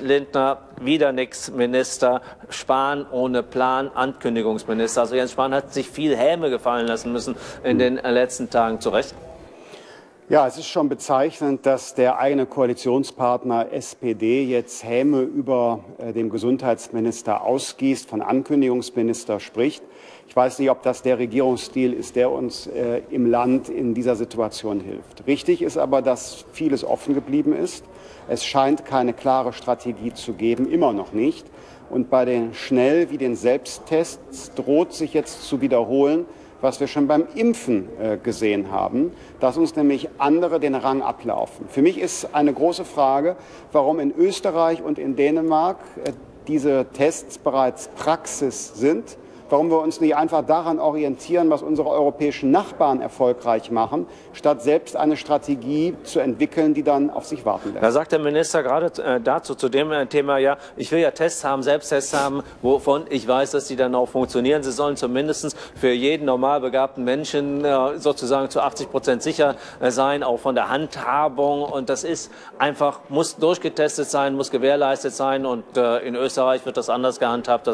Lindner, wieder nix, Minister, Spahn ohne Plan, Ankündigungsminister. Also Jens Spahn hat sich viel Häme gefallen lassen müssen in den letzten Tagen, zu Recht. Ja, es ist schon bezeichnend, dass der eigene Koalitionspartner SPD jetzt Häme über dem Gesundheitsminister ausgießt, von Ankündigungsminister spricht. Ich weiß nicht, ob das der Regierungsstil ist, der uns im Land in dieser Situation hilft. Richtig ist aber, dass vieles offen geblieben ist. Es scheint keine klare Strategie zu geben, immer noch nicht. Und bei den Schnell- wie den Selbsttests droht sich jetzt zu wiederholen, was wir schon beim Impfen gesehen haben, dass uns nämlich andere den Rang ablaufen. Für mich ist eine große Frage, warum in Österreich und in Dänemark diese Tests bereits Praxis sind, warum wir uns nicht einfach daran orientieren, was unsere europäischen Nachbarn erfolgreich machen, statt selbst eine Strategie zu entwickeln, die dann auf sich warten lässt. Da sagt der Minister gerade dazu, zu dem Thema, ja, ich will ja Tests haben, Selbsttests haben, wovon ich weiß, dass die dann auch funktionieren. Sie sollen zumindest für jeden normal begabten Menschen sozusagen zu 80% sicher sein, auch von der Handhabung. Und das ist einfach, muss durchgetestet sein, muss gewährleistet sein. Und in Österreich wird das anders gehandhabt.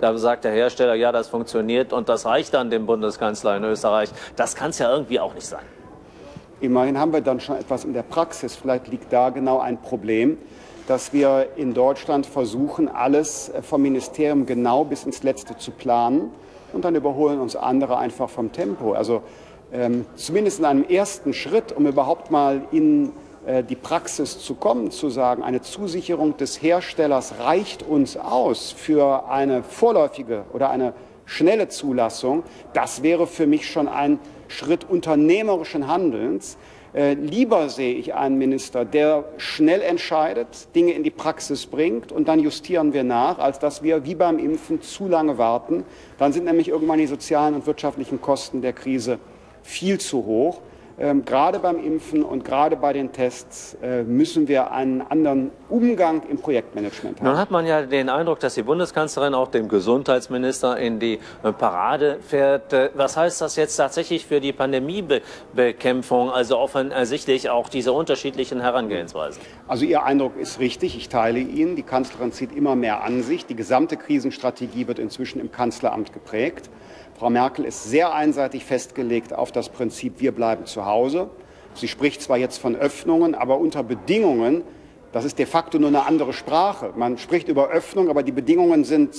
Da sagt der Hersteller, ja, das funktioniert und das reicht dann dem Bundeskanzler in Österreich. Das kann es ja irgendwie auch nicht sein. Immerhin haben wir dann schon etwas in der Praxis. Vielleicht liegt da genau ein Problem, dass wir in Deutschland versuchen, alles vom Ministerium genau bis ins Letzte zu planen. Und dann überholen uns andere einfach vom Tempo. Also zumindest in einem ersten Schritt, um überhaupt mal in die Praxis zu kommen, zu sagen, eine Zusicherung des Herstellers reicht uns aus für eine vorläufige oder eine schnelle Zulassung, das wäre für mich schon ein Schritt unternehmerischen Handelns. Lieber sehe ich einen Minister, der schnell entscheidet, Dinge in die Praxis bringt und dann justieren wir nach, als dass wir wie beim Impfen zu lange warten. Dann sind nämlich irgendwann die sozialen und wirtschaftlichen Kosten der Krise viel zu hoch. Gerade beim Impfen und gerade bei den Tests müssen wir einen anderen Umgang im Projektmanagement haben. Nun hat man ja den Eindruck, dass die Bundeskanzlerin auch dem Gesundheitsminister in die Parade fährt. Was heißt das jetzt tatsächlich für die Pandemiebekämpfung? Also offensichtlich auch diese unterschiedlichen Herangehensweisen. Also Ihr Eindruck ist richtig, ich teile ihn. Die Kanzlerin zieht immer mehr an sich. Die gesamte Krisenstrategie wird inzwischen im Kanzleramt geprägt. Frau Merkel ist sehr einseitig festgelegt auf das Prinzip, wir bleiben zu Hause. Sie spricht zwar jetzt von Öffnungen, aber unter Bedingungen, das ist de facto nur eine andere Sprache. Man spricht über Öffnung, aber die Bedingungen sind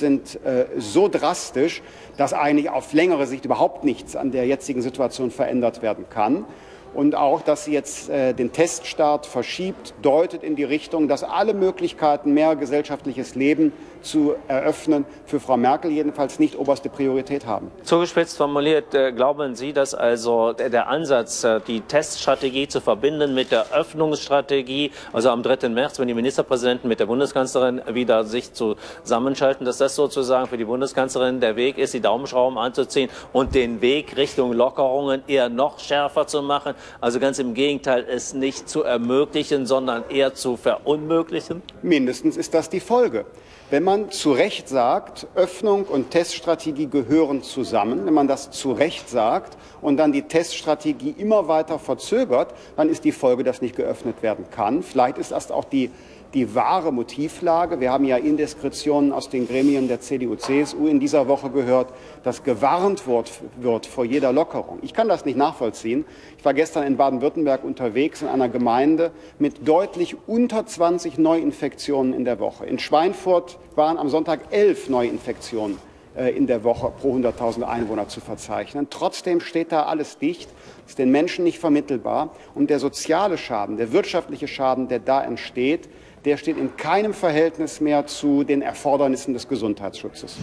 so drastisch, dass eigentlich auf längere Sicht überhaupt nichts an der jetzigen Situation verändert werden kann. Und auch, dass sie jetzt den Teststart verschiebt, deutet in die Richtung, dass alle Möglichkeiten, mehr gesellschaftliches Leben zu eröffnen, für Frau Merkel jedenfalls nicht oberste Priorität haben. Zugespitzt formuliert, glauben Sie, dass also der Ansatz, die Teststrategie zu verbinden mit der Öffnungsstrategie, also am 3. März, wenn die Ministerpräsidenten mit der Bundeskanzlerin wieder sich zusammenschalten, dass das sozusagen für die Bundeskanzlerin der Weg ist, die Daumenschrauben anzuziehen und den Weg Richtung Lockerungen eher noch schärfer zu machen? Also ganz im Gegenteil, es nicht zu ermöglichen, sondern eher zu verunmöglichen? Mindestens ist das die Folge. Wenn man zu Recht sagt, Öffnung und Teststrategie gehören zusammen, wenn man das zu Recht sagt und dann die Teststrategie immer weiter verzögert, dann ist die Folge, dass nicht geöffnet werden kann. Vielleicht ist das auch die wahre Motivlage. Wir haben ja Indiskretionen aus den Gremien der CDU, CSU in dieser Woche gehört, dass gewarnt wird vor jeder Lockerung. Ich kann das nicht nachvollziehen. Ich war gestern in Baden-Württemberg unterwegs in einer Gemeinde mit deutlich unter 20 Neuinfektionen in der Woche. In Schweinfurt waren am Sonntag 11 Neuinfektionen in der Woche pro 100.000 Einwohner zu verzeichnen. Trotzdem steht da alles dicht, ist den Menschen nicht vermittelbar. Und der soziale Schaden, der wirtschaftliche Schaden, der da entsteht, der steht in keinem Verhältnis mehr zu den Erfordernissen des Gesundheitsschutzes.